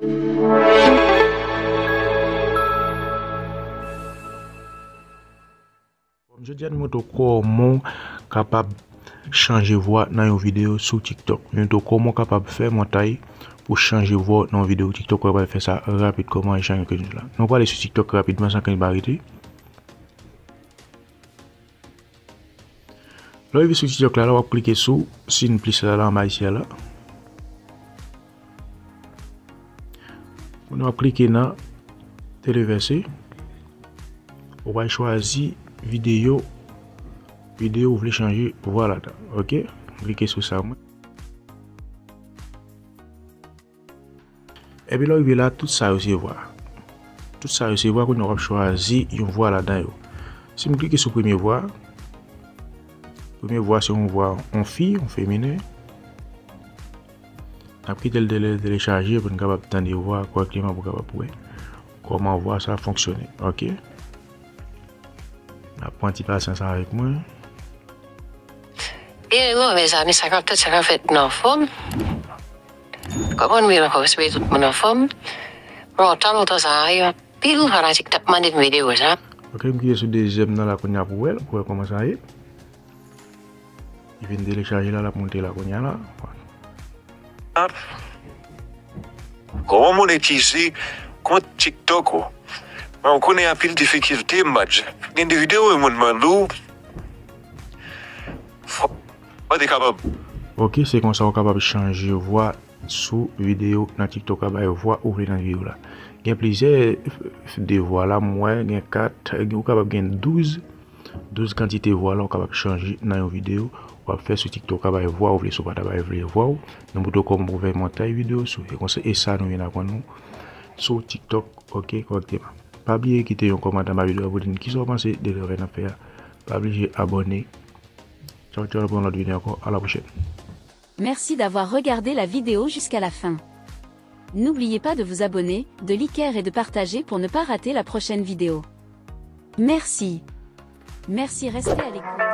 Je dis à nous comment capable changer voix dans une vidéo sur TikTok. Nous comment capable faire montage pour changer voix dans une vidéo TikTok. On va faire ça rapide. Comment changer là? Nous allons aller sur TikTok rapidement sans qu'on barrette. Là, vous sur TikTok là, on va cliquer sur signe plus là en bas ici là. On va cliquer dans téléverser. On va choisir vidéo, vous voulez changer, voilà, ok, cliquez sur ça. Et puis là, vous voyez là, tout ça, vous voir qu'on aura choisi une voix là-dedans. Si vous cliquez sur première voix, c'est une voix en fille, en féminin. Après, vous allez télécharger pour être capable de voir correctement comment voir ça fonctionner, ok. La pointe patience avec moi. Bien, moi, mes amis, 54-58 en forme. Comme on me rencontre, c'est tout mon forme. Bon, tant que ça arrive, pile, on a TikTok mandé une vidéo, ça. Ok, je vais sur des j'aime dans la cognac pour elle, pour commencer à y. Il vient télécharger là, la montée la cognac là. Comment monétiser compte TikTok? On connaît un pile de difficulté, match. Il y a des vidéos qui demandent. On est capable. Ok, c'est comme ça qu'on est capable de changer voix sous vidéo dans TikTok. On va voir ouvrir dans la vidéo. Il y a plusieurs de voix là. Moi, il y a 4, il y a 12 quantités de voix là. On est capable de changer dans une vidéo. On va faire sur TikTok. On va voir ouvrir sur Pataba et voir. Nous pouvons commencer à monter une vidéo. Et ça, nous avons nous sur TikTok. Ok, correctement. Pas oublier de quitter un commentaire à ma vidéo pour dire qui sont pensés de leur affaire. Pas oublier d'abonner. Ciao, ciao pour notre vidéo encore. À la prochaine. Merci d'avoir regardé la vidéo jusqu'à la fin. N'oubliez pas de vous abonner, de liker et de partager pour ne pas rater la prochaine vidéo. Merci. Restez à l'écoute.